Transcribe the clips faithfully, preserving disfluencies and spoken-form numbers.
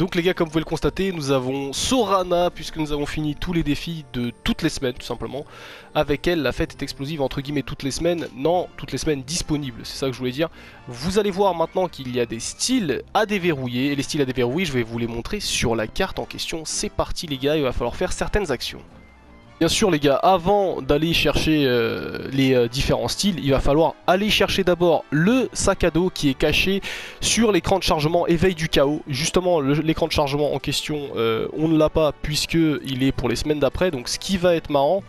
Donc les gars, comme vous pouvez le constater, nous avons Sorana, puisque nous avons fini tous les défis de toutes les semaines, tout simplement. Avec elle, la fête est explosive, entre guillemets, toutes les semaines. Non, toutes les semaines disponibles, c'est ça que je voulais dire. Vous allez voir maintenant qu'il y a des styles à déverrouiller. Et les styles à déverrouiller, je vais vous les montrer sur la carte en question. C'est parti les gars, il va falloir faire certaines actions. Bien sûr les gars, avant d'aller chercher euh, les euh, différents styles, il va falloir aller chercher d'abord le sac à dos qui est caché sur l'écran de chargement Éveil du chaos. Justement, l'écran de chargement en question, euh, on ne l'a pas puisqu'il est pour les semaines d'après. Donc ce qui va être marrant,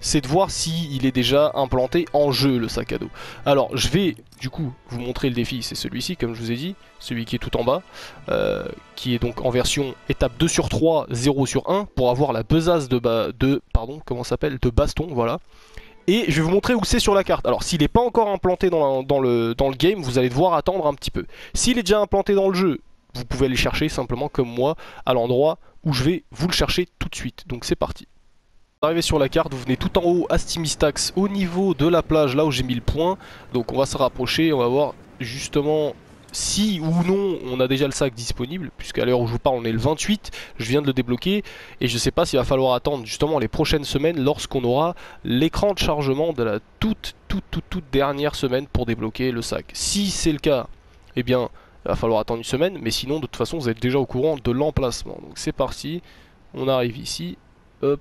c'est de voir s'il est déjà implanté en jeu, le sac à dos. Alors je vais du coup vous montrer le défi, c'est celui-ci comme je vous ai dit, celui qui est tout en bas, euh, qui est donc en version étape deux sur trois, zéro sur un, pour avoir la besace de, ba de, pardon, comment s'appelle, de baston, voilà. Et je vais vous montrer où c'est sur la carte. Alors s'il n'est pas encore implanté dans, la, dans, le, dans le game, vous allez devoir attendre un petit peu. S'il est déjà implanté dans le jeu, vous pouvez aller chercher simplement comme moi, à l'endroit où je vais vous le chercher tout de suite. Donc c'est parti. Arrivé sur la carte, vous venez tout en haut à Stimistax, au niveau de la plage, là où j'ai mis le point. Donc on va se rapprocher, on va voir justement si ou non on a déjà le sac disponible, puisqu'à l'heure où je vous parle on est le vingt-huit, je viens de le débloquer et je sais pas s'il va falloir attendre justement les prochaines semaines lorsqu'on aura l'écran de chargement de la toute toute toute toute dernière semaine pour débloquer le sac. Si c'est le cas, eh bien il va falloir attendre une semaine, mais sinon de toute façon vous êtes déjà au courant de l'emplacement. Donc c'est parti, on arrive ici, hop.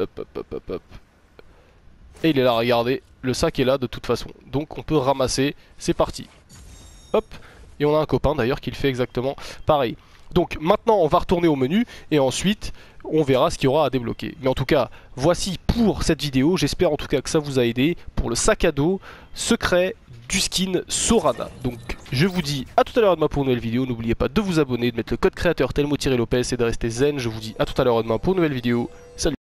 Hop, hop, hop, hop, hop. Et il est là, regardez, le sac est là de toute façon. Donc on peut ramasser, c'est parti. Hop, et on a un copain d'ailleurs qui le fait exactement pareil. Donc maintenant on va retourner au menu et ensuite on verra ce qu'il y aura à débloquer. Mais en tout cas, voici pour cette vidéo, j'espère en tout cas que ça vous a aidé pour le sac à dos secret du skin Sorana. Donc je vous dis à tout à l'heure demain pour une nouvelle vidéo, n'oubliez pas de vous abonner, de mettre le code créateur Telmo-Lopez et de rester zen. Je vous dis à tout à l'heure demain pour une nouvelle vidéo, salut.